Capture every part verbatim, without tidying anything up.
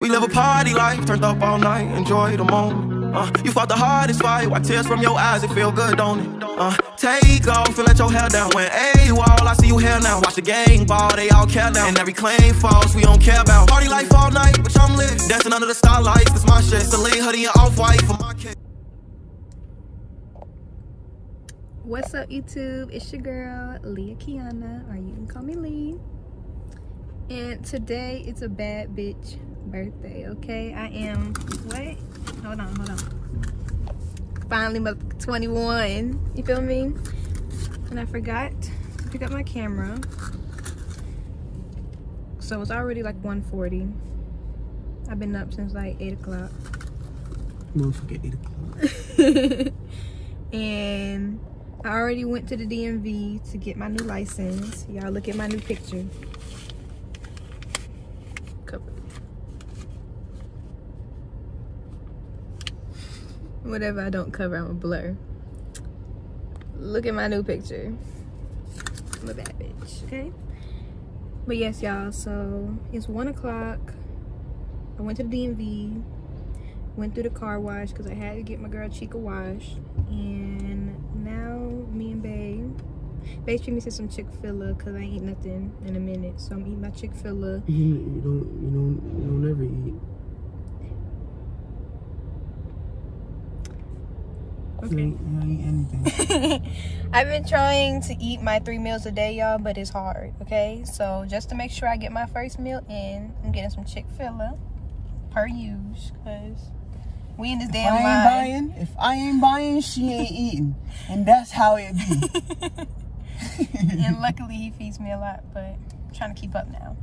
We live a party life, turned up all night, enjoy the moment. Uh, you fought the hardest fight, wipe tears from your eyes, it feel good, don't it? Uh, take off and let your hair down, went AWOL, I see you here now. Watch the gang ball, they all care now. And every claim false, we don't care about. Party life all night, bitch, I'm lit. Dancing under the starlights, that's my shit. Celine, hoodie, and off-white for my kid. What's up, YouTube? It's your girl, Lia Keonna, or you can call me Lee. And today, it's a bad bitch birthday. Okay, I am what hold on hold on finally twenty-one, you feel me? And I forgot to pick up my camera, so it's already like one forty. I've been up since like eight o'clock. Don't forget eight o'clock. And I already went to the D M V to get my new license. Y'all look at my new picture. Whatever I don't cover, I'm a blur. Look at my new picture. I'm a bad bitch, okay? But yes, y'all, so it's one o'clock. I went to the D M V, went through the car wash because I had to get my girl Chica washed. And now me and Bae, Bae treat me to some Chick-fil-A because I ain't eat nothing in a minute. So I'm eating my Chick-fil-A. You, you don't, you don't, you don't ever eat. Okay. I've been trying to eat my three meals a day, y'all, but it's hard, okay? So just to make sure I get my first meal in, I'm getting some Chick-fil-A per use, because we in this damn line. I ain't buying, if I ain't buying, she ain't eating. And that's how it be. And luckily he feeds me a lot, but I'm trying to keep up now.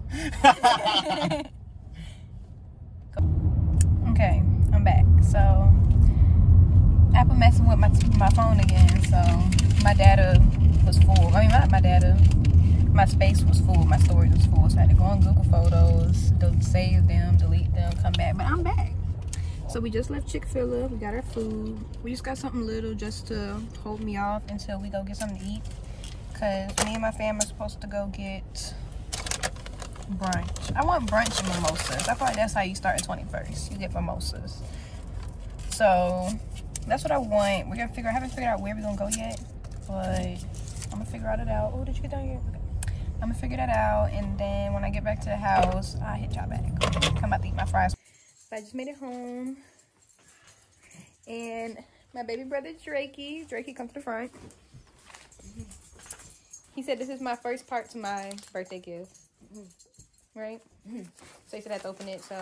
Okay, I'm back. So I've messing with my, my phone again, so my data was full. I mean, not my data. My space was full. My storage was full. So I had to go on Google Photos, save them, delete them, come back. But I'm back. So we just left Chick-fil-A. We got our food. We just got something little just to hold me off until we go get something to eat. Because me and my family are supposed to go get brunch. I want brunch and mimosas. I feel like that's how you start the twenty-first. You get mimosas. So that's what I want. We're gonna figure. I haven't figured out where we're gonna go yet, but I'm gonna figure all it out. Oh, did you get down here? Okay. I'm gonna figure that out, and then when I get back to the house, I hit y'all back. Come out to eat my fries. So I just made it home, and my baby brother Drakey, Drakey, come to the front. He said this is my first part to my birthday gift, right? So he said I had to open it. So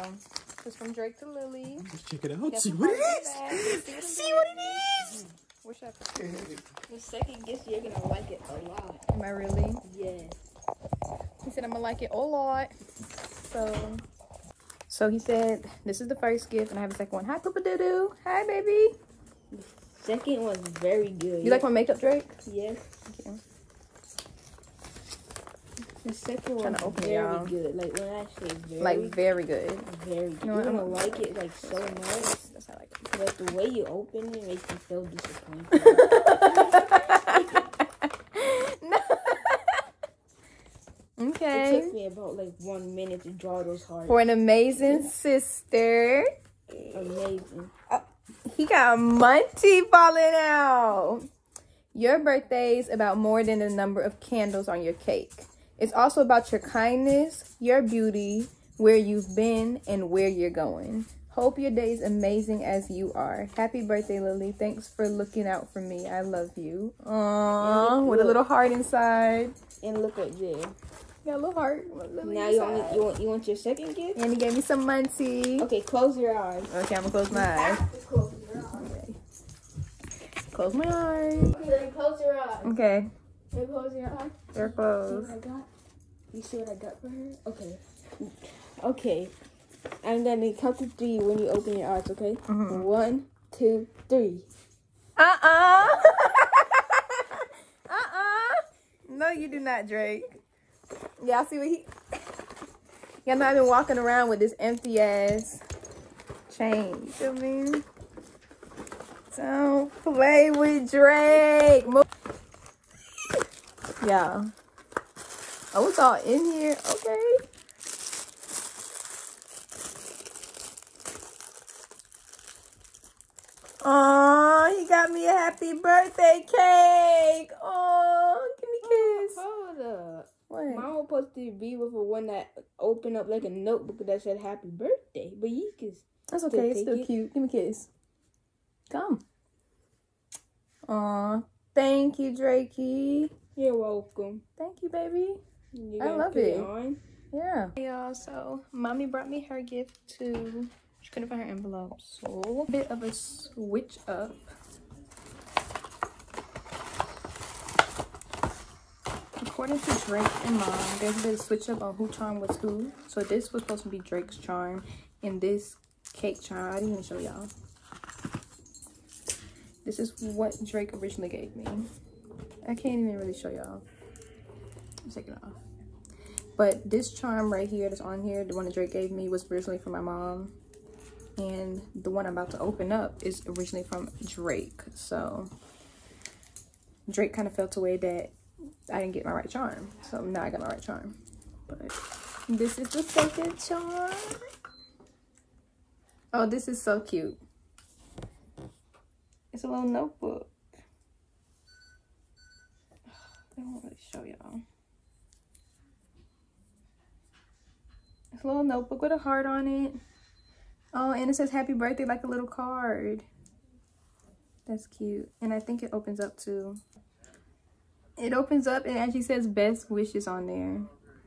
it's from Drake to Lily. Let's check it out. See what it is. Back. See what it is. Where should I put it? The second guess, you're going to like it a lot. Am I really? Yes. He said I'm going to like it a lot. So, so he said this is the first gift, and I have a second one. Hi, Papa Doodoo. Hi, baby. The second one's very good. You like my makeup, Drake? Yes. Okay. The second one is very good. Like, when I say very, like, very good. Very good. You're going to like it, like, so much. That's how I like it. But the way you open it makes me so disappointed. No. Okay. It took me about, like, one minute to draw those hearts. For an amazing sister. Amazing. Oh, he got Monty falling out. Your birthday is about more than the number of candles on your cake. It's also about your kindness, your beauty, where you've been, and where you're going. Hope your day is amazing as you are. Happy birthday, Lily. Thanks for looking out for me. I love you. Aww, with a little heart inside. And look at this. Got a little heart. Lily now you want, you, want, you want your second gift? And he gave me some Muncie. Okay, close your eyes. Okay, I'm going to close my eyes. Close your eyes. Okay. Close my eyes. Okay, close your eyes. Okay. They're closed, your eye. They're closed. See what I got? You see what I got for her? Okay. Okay. I'm gonna count to three when you open your eyes, okay? Mm-hmm. One, two, three. Uh-uh. Uh-uh. No, you do not, Drake. Y'all see what he... Y'all know I've been walking around with this empty-ass chain. You feel me? Don't play with Drake. Move. Yeah. Oh, it's all in here. Okay. Oh, he got me a happy birthday cake. Oh, give me a kiss. Oh, hold up. What? Mine was supposed to be with a one that opened up like a notebook that said happy birthday. But you can. That's okay. It's still it. Cute. Give me a kiss. Come. Aw. Thank you, Drakey. You're welcome. Thank you, baby. You I love it. On? Yeah. Hey, y'all. So, mommy brought me her gift too. She couldn't find her envelope. So, a bit of a switch up. According to Drake and mom, there's a bit of a switch up on who charm was who. So, this was supposed to be Drake's charm. And this cake charm, I didn't even show y'all. This is what Drake originally gave me. I can't even really show y'all. I'm taking it off. But this charm right here that's on here, the one that Drake gave me, was originally from my mom. And the one I'm about to open up is originally from Drake. So Drake kind of felt away that I didn't get my right charm. So now I got my right charm. But this is the second charm. Oh, this is so cute. It's a little notebook. I won't really show y'all. It's a little notebook with a heart on it. Oh, and it says happy birthday like a little card. That's cute. And I think it opens up too. It opens up and actually says best wishes on there.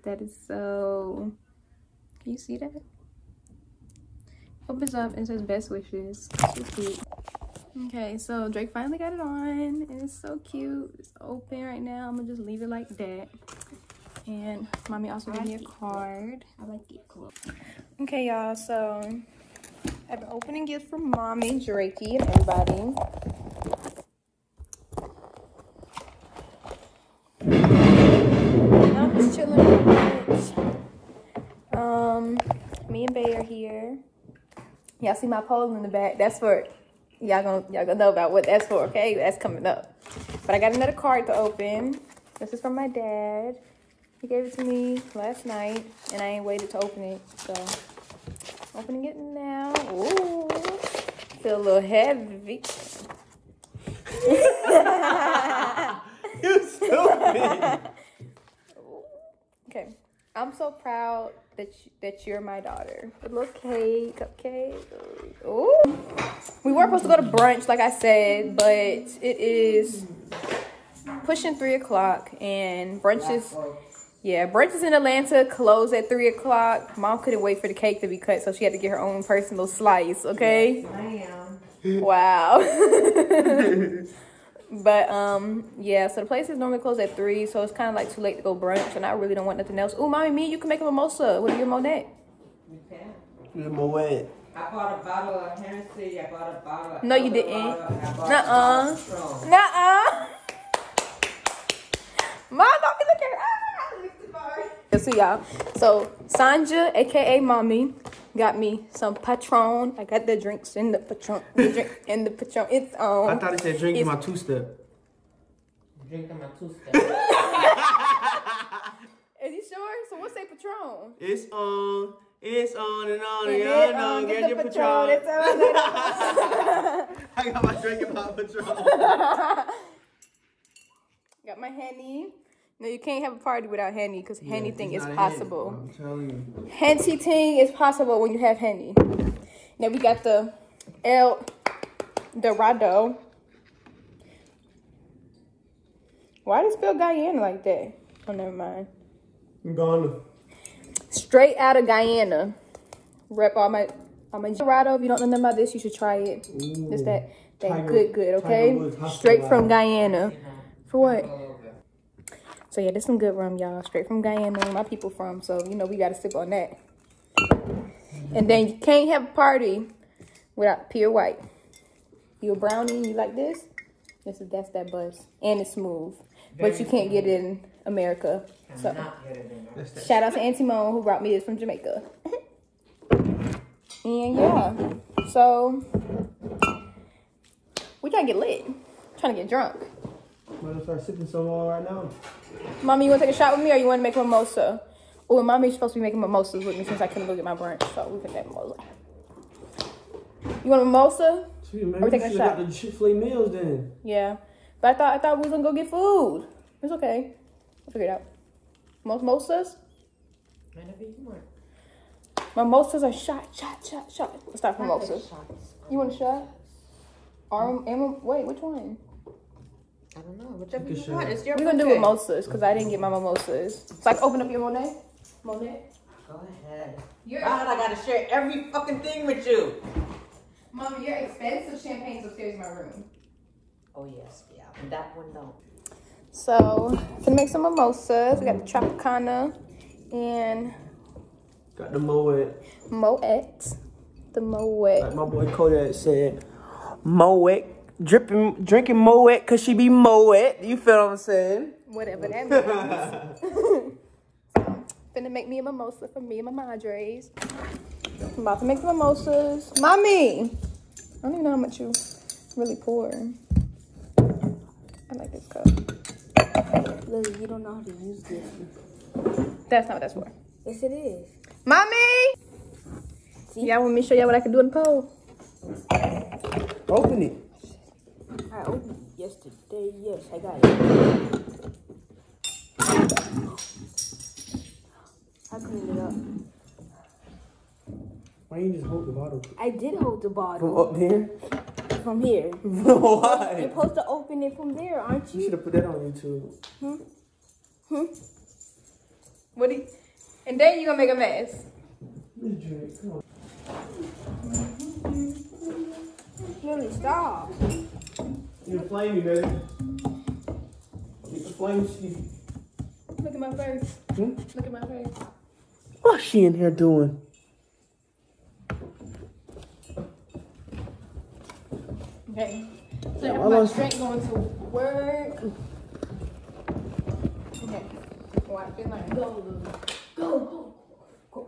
That is so... Can you see that? Opens up and says best wishes. So cute. Okay, so Drake finally got it on, and it's so cute. It's open right now. I'm gonna just leave it like that. And mommy also gave me a card. I like it. Cool. Okay, y'all, so I've been opening gifts from mommy, Drakey, and everybody. Now I'm just chilling on the bench. Um, me and Bay are here. Y'all see my pole in the back? That's for it. Y'all gonna, y'all gonna know about what that's for, okay? That's coming up. But I got another card to open. This is from my dad. He gave it to me last night, and I ain't waited to open it, so opening it now. Ooh, feel a little heavy. You stupid. Okay, I'm so proud that you, that you're my daughter. A little cake, cupcake. Ooh. We were supposed to go to brunch, like I said, but it is pushing three o'clock, and brunch is, yeah, brunch is in Atlanta, closed at three o'clock. Mom couldn't wait for the cake to be cut, so she had to get her own personal slice, okay? Damn. Wow. But, um, yeah, so the place is normally closed at three, so it's kind of like too late to go brunch, and I really don't want nothing else. Ooh, mommy, me, you can make a mimosa with your Moët. Okay. With Moët. I bought a bottle of Hennessy, I bought a bottle of... No, you didn't. Nuh-uh. Nuh-uh. Mom, don't be looking at her. Ah! So, y'all. So, Sanja, a k a. Mommy, got me some Patron. I got the drinks in the Patron. The drink in the Patron. It's on. Um, I thought it said drink in my two-step. Drink in my two-step. Is he sure? So, what's a Patron? It's on... Um... It's on and on and, and on. on. Get, get your Patron. Patron. It's on and on. I got my drink and my Patron. Got my Henny. No, you can't have a party without Henny, because yeah, Henny thing is possible. Hen, I'm telling you. Henty thing is possible when you have Henny. Now we got the El Dorado. Why did it spell Guyana like that? Oh, never mind. Guyana. Straight out of Guyana. Rep all my all my Dorado. If you don't know nothing about this, you should try it. Ooh, it's that that tiger, good good, okay? Straight from Guyana. For what? So yeah, there's some good rum, y'all. Straight from Guyana, where my people from. So you know we gotta sip on that. And then you can't have a party without pure white. You a brownie, you like this? This is that's that buzz. And it's smooth. But you can't get it in America. So, shout out to Auntie Moan who brought me this from Jamaica. And yeah, so we gotta get lit. I'm trying to get drunk. Might as well start sipping some more right now. Mommy, you wanna take a shot with me, or you wanna make a mimosa? Oh, and mommy's supposed to be making mimosas with me since I couldn't go get my brunch, so we can have mimosa. You want a mimosa? She, maybe or we taking a shot. Got the Chick-fil-A meals then. Yeah, but I thought I thought we was gonna go get food. It's okay. We'll figure it out. Most mimosas. Whenever you want. Mimosas are shot, shot, shot, shot. Let's start from mimosas. You want a shot? Arm, and wait, which one? I don't know. Whichever you want. It's your. We're gonna do mimosas because I didn't get my mimosas. It's like open up your Monet. Monet. Go ahead. You're God, I gotta share every fucking thing with you. Mama, your expensive champagne's upstairs in my room. Oh yes, yeah. But that one don't. So, gonna make some mimosas. We got the Tropicana and got the Moët. Moët. The Moët. Like my boy Kodak said, Moët. Dripping, drinking Moët cause she be Moët. You feel what I'm saying? Whatever that means. Finna make me a mimosa for me and my madres. I'm about to make the mimosas. Mommy! I don't even know how much you really pour. I like this cup. Lily, you don't know how to use this. That's not what that's for. Yes, it is. Mommy! Y'all want me to show y'all what I can do in the pole? Open it. I opened it yesterday. Yes, I got it. I cleaned it up. Why you just hold the bottle? I did hold the bottle. From up there? From here. Why? You're supposed to open it from there, aren't you? You should have put that on YouTube. Hmm? Hmm? What do you... And then you're going to make a mess. Come on. Really, stop. You're flaming, baby. It's flame sheet. Look at my face. Hmm? Look at my face. What's she in here doing? Okay. So yeah, my drink going to work. Okay. Watch it like go, go, go, go.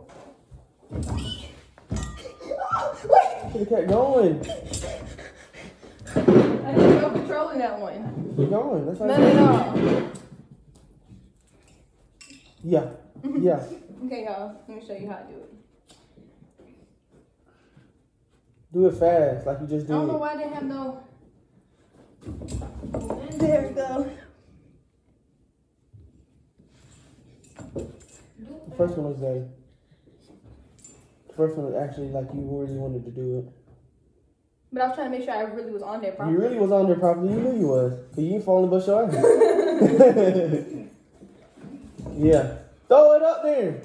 Oh, wait. It kept going. I didn't go controlling that one. Keep going. That's not at all. Yeah. Yeah. Okay, y'all. Let me show you how to do it. Do it fast, like you just did. I don't know why I didn't have no. There we go. The first one was like. The first one was actually like you really wanted to do it. But I was trying to make sure I really was on there properly. You really was on there properly. You knew you was. Because you ain't falling but your ass. Yeah. Throw it up there.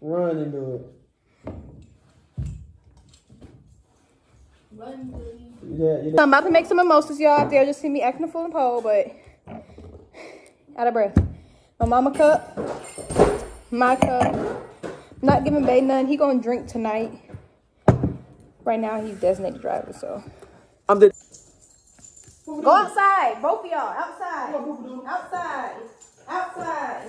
Run and do it. Run, baby. Yeah, yeah. So I'm about to make some mimosas, y'all. Out there, just see me acting a fool and pole, but out of breath. My mama cup, my cup. I'm not giving Bay none. He gonna drink tonight. Right now, he's designated driver, so. I'm the. Go outside, both of y'all. Outside, outside, outside.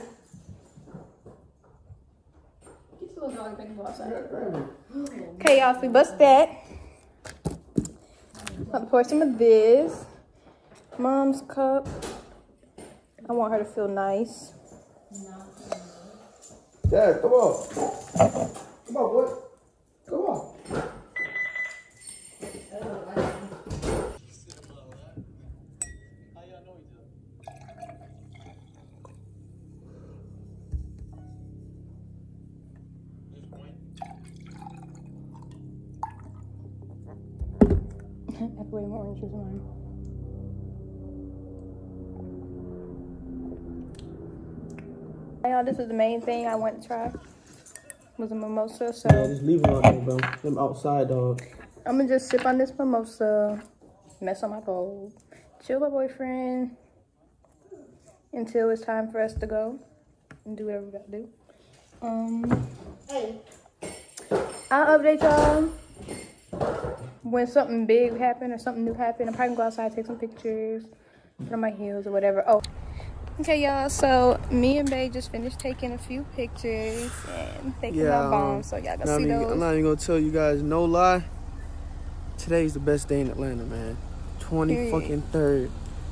Okay, y'all, so we bust that. I'm gonna pour some of this. Mom's cup. I want her to feel nice. Yeah, come on. Come on, boy. Come on. That's way more oranges than mine. Hey, y'all, this was the main thing I went to try. Was a mimosa, so. Yeah, just leave them out there, bro. Them outside, dog. I'm gonna just sip on this mimosa, mess on my bowl, chill my boyfriend until it's time for us to go and do whatever we gotta do. Um, hey. I'll update y'all. When something big happened or something new happened, I'm probably gonna go outside, take some pictures, put on my heels or whatever. Oh, okay, y'all. So me and Bae just finished taking a few pictures and taking yeah, our bombs. So y'all gonna see even, those. I'm not even gonna tell you guys no lie. Today's the best day in Atlanta, man. twenty fucking third.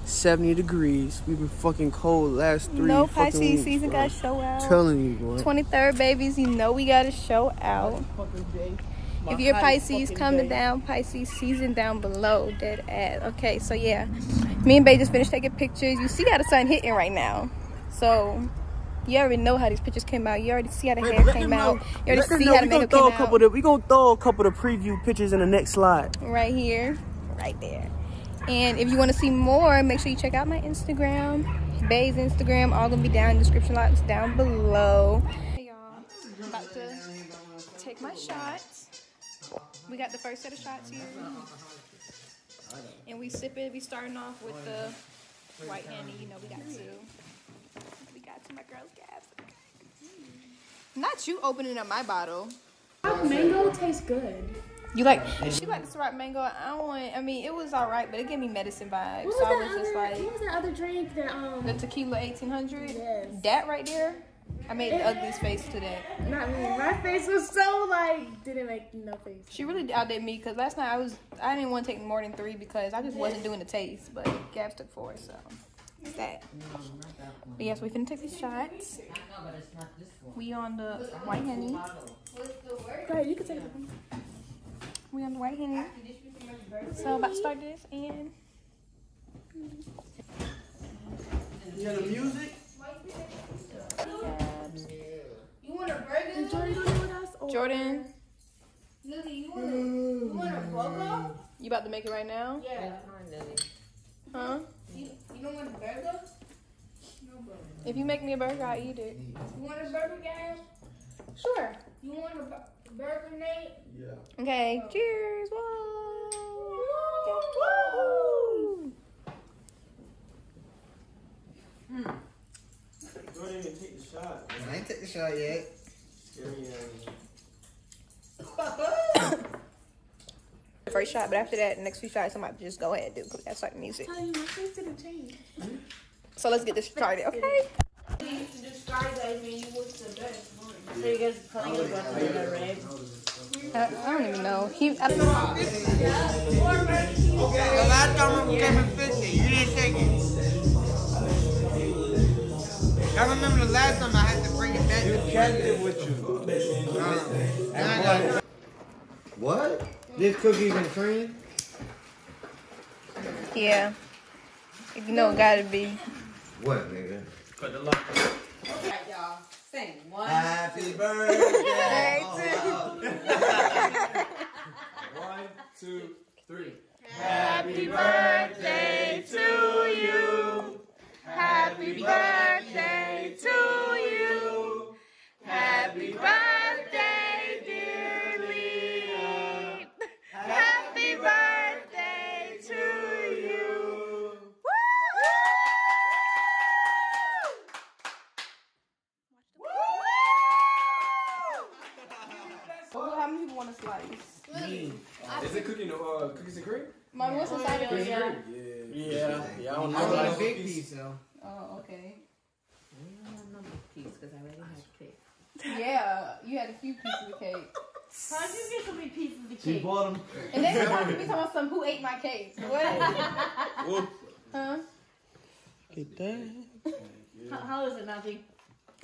seventy degrees. We've been fucking cold last three no, fucking Pisces weeks, season bro. Gotta show out. I'm telling you, boy. twenty-third, babies, you know we gotta show out. If you're Pisces, coming down, Pisces season down below, dead ass. Okay, so yeah. Me and Bae just finished taking pictures. You see how the sun hitting right now. So, you already know how these pictures came out. You already see how the hair came out. You already see how the makeup came out. We're going to throw a couple of preview pictures in the next slide. Right here. Right there. And if you want to see more, make sure you check out my Instagram. Bae's Instagram. All going to be down in the description box down below. Hey, y'all. About to take my shots. We got the first set of shots here. And we sip it. We starting off with the white henny. You know, we got two. We got two, my girl's gaps. Not you opening up my bottle. Mango tastes good. You like? She liked the syrup mango. I don't want. I mean, it was all right, but it gave me medicine vibes. What was, so I was other, just like, what was that other drink? That um. The tequila eighteen hundred. Yes. That right there. I made the ugliest face today. Not me. My face was so like didn't make no face. She really outdid me because last night I was I didn't want to take more than three because I just wasn't doing the taste. But Gabs took four, so it's that. But yes, we finna take these shots. We on the white henny. Go ahead, you can take it. We on the white henny. So I'm about to start this and. You hear the music? Jordan, Lily, you want, mm. you want a burger? You about to make it right now? Yeah. Huh? You, you don't want a burger? No burger. If you make me a burger, I'll eat it. You want a burger, guys? Sure. You want a bu burger, Nate? Yeah. Okay. Oh. Cheers. Whoa. Woo. Woo. Hmm. Go ahead and take the shot. I ain't take the shot yet. Yeah, yeah. First shot, but after that, the next few shots, I'm about to just go ahead and do because that's like music. You, my face didn't change. So let's get this started, okay? You used to describe that when you was the best. So you guys are playing about the red? I don't even know. He. I don't know. The last time we came in fifty, you didn't take it. I remember the last time I had to bring it back. You kept it with you. Um, and I what? This cookie been cream? Yeah. If you know it gotta be. What, nigga? Cut the lock. Alright, y'all. Sing one. Happy birthday. Oh, wow. One, two, three. Happy birthday to you. Happy birthday to you. Happy birthday. Is it cookie, no, uh, cookies and cream? Mine was a side of cookies and cream. Yeah. Yeah. Yeah, I don't know. I want a big piece, though. Oh, okay. I don't want no big piece because I already had cake. Yeah, you had a few pieces of cake. How'd you get so many pieces of cake? She bought them. And then you're talking to me about some who ate my cake. What? Huh? Get that. How, how is it, Nazi?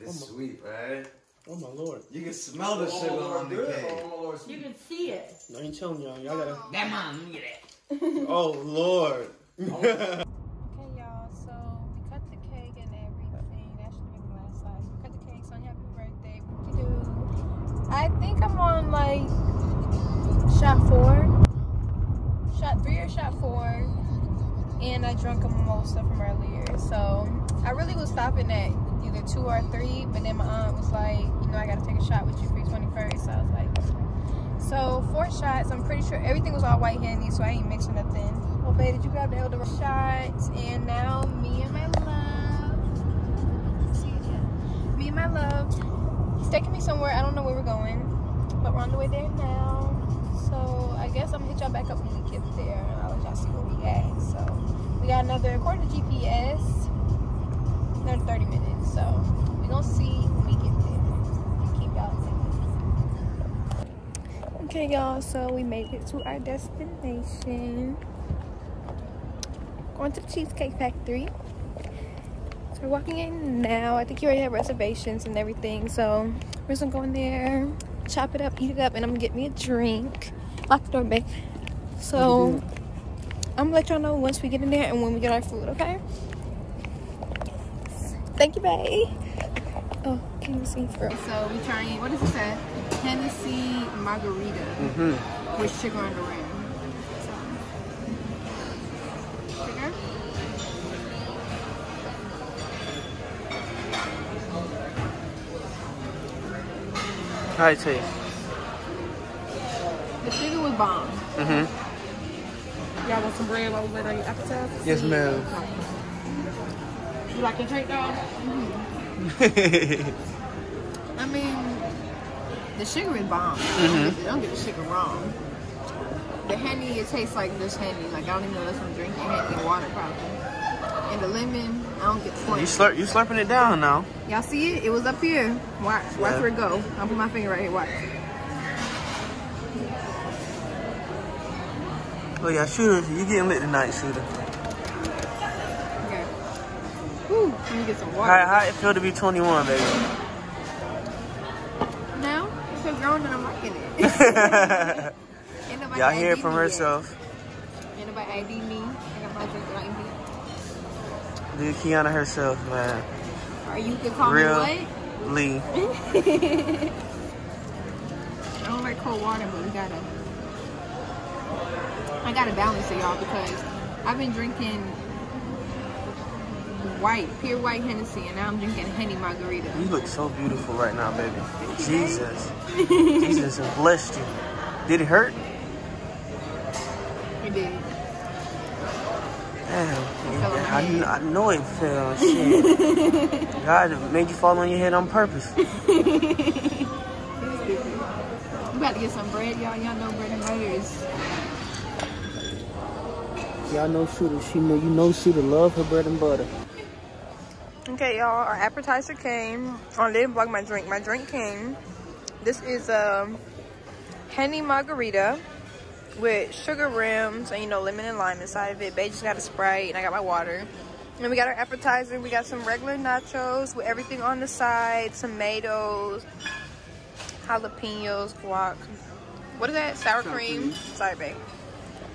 It's sweet, right? Oh my lord. You can smell the sugar on the cake. You can see it. I ain't telling y'all. Y'all gotta. That mom, let me get it. Oh lord. Okay, y'all. So we cut the cake and everything. That should be the last slide. So we cut the cake. So happy birthday. What you do? I think I'm on like shot four. Shot three or shot four. And I drank a mimosa from earlier. So I really was stopping at either two or three, but then my aunt was like, you know, I gotta take a shot with you for your twenty-first. So I was like, so four shots. I'm pretty sure everything was all white handy, so I ain't mixing nothing. Well, babe, did you grab the El Dorado shots? And now me and my love, see again. Me and my love, he's taking me somewhere. I don't know where we're going, but we're on the way there now. So I guess I'm gonna hit y'all back up when we get there, and I'll let y'all see where we at. So we got another according to G P S. Another thirty minutes, so we're gonna see when we get there. Keep y'all safe. Okay, y'all, so we made it to our destination. went to the Cheesecake Factory. So we're walking in now. I think you already have reservations and everything. So we're just gonna go in there, chop it up, eat it up, and I'm gonna get me a drink. Lock the door back. So I'm gonna let y'all know once we get in there and when we get our food, okay? Thank you, babe. Oh, can you see for real? So we're trying, what does it say? Tennessee margarita mm-hmm. with sugar on the rim. So, sugar? How it tastes? The sugar was bomb. Mm-hmm. Y'all want some bread while we wait on your appetite? Yes, ma'am. You like your drink, though? Mm-hmm. I mean, the sugar is bomb. Mm-hmm. They don't get the sugar wrong. The honey, it tastes like this honey. Like, I don't even know if I'm drinking honey and water, probably. And the lemon, I don't get the point. You slurp, you slurping it down now. Y'all see it? It was up here. Watch. Watch yeah. where it go. I'll put my finger right here. Watch. Oh, yeah, Shooter. You getting lit tonight, Shooter. Okay. Whew. Let me get some water. How, how it feel to be twenty-one, baby? Grown and I'm liking it. Y'all hear it from herself. Ain't nobody I D me. I got my drink like me. Lia Keonna herself, man. Or you can call Real me what? Lee. I don't like cold water, but we gotta. I gotta balance it, y'all, because I've been drinking white, pure white Hennessy, and now I'm drinking honey margarita. You look so beautiful right now, baby. Jesus. Jesus has blessed you. Did it hurt? It did. Damn. It I, kn I know it fell. Shit. God made you fall on your head on purpose. I'm about to get some bread, y'all. Y'all know bread and butter is... Y'all know Shooter. She know, you know Shooter love her bread and butter. Okay, y'all, our appetizer came. Oh, they didn't block my drink. My drink came. This is a um, honey margarita with sugar rims and, you know, lemon and lime inside of it. Bae just got a Sprite and I got my water. And we got our appetizer. We got some regular nachos with everything on the side. Tomatoes, jalapenos, guac. What is that? Sour, Sour cream. cream. Sorry, babe.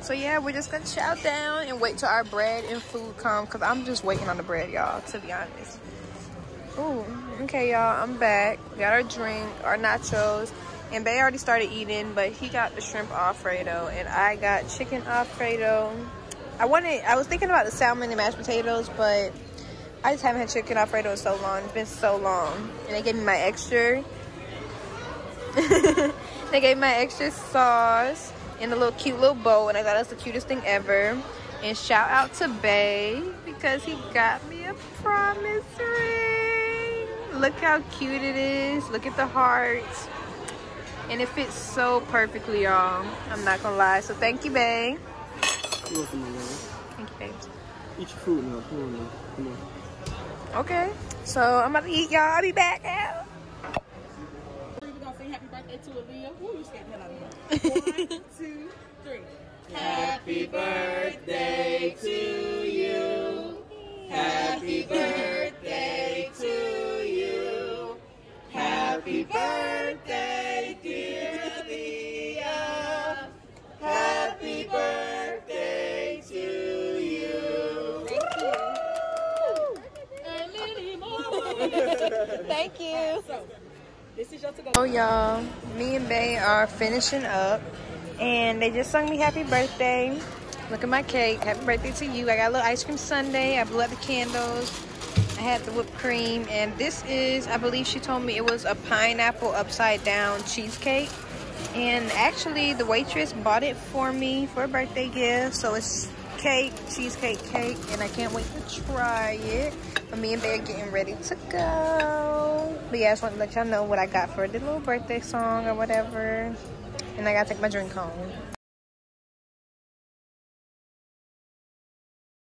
So yeah, we're just gonna chow down and wait till our bread and food come, cause I'm just waiting on the bread, y'all, to be honest. Ooh, okay, y'all, I'm back. We got our drink, our nachos, and Bae already started eating, but he got the shrimp Alfredo, and I got chicken Alfredo. I wanted, I was thinking about the salmon and mashed potatoes, but I just haven't had chicken Alfredo in so long. It's been so long, and they gave me my extra. They gave me my extra sauce in a little cute little bowl, and I thought that's the cutest thing ever. And shout out to Bae because he got me a promise ring. Look how cute it is. Look at the hearts. And it fits so perfectly, y'all. I'm not gonna lie. So thank you, Bae. You're welcome, my love. Thank you, babe. Eat your food now. Come on, now. Come on. Okay. So I'm about to eat, y'all. I'll be back out. To Aaliyah. Woo, one, two, three. Happy birthday to you. Happy birthday to you. Happy birthday, dear Aaliyah. Happy birthday to you. Thank you. Thank you. So, oh y'all, me and Bae are finishing up, and they just sung me happy birthday. Look at my cake. Happy birthday to you. I got a little ice cream sundae. I blew out the candles. I had the whipped cream, and this is, I believe she told me it was a pineapple upside down cheesecake. And actually the waitress bought it for me for a birthday gift. So it's cake, cheesecake cake, and I can't wait to try it. But me and Bae are getting ready to go. But yeah, I just want to let y'all know what I got for the little birthday song or whatever. And I gotta take my drink home.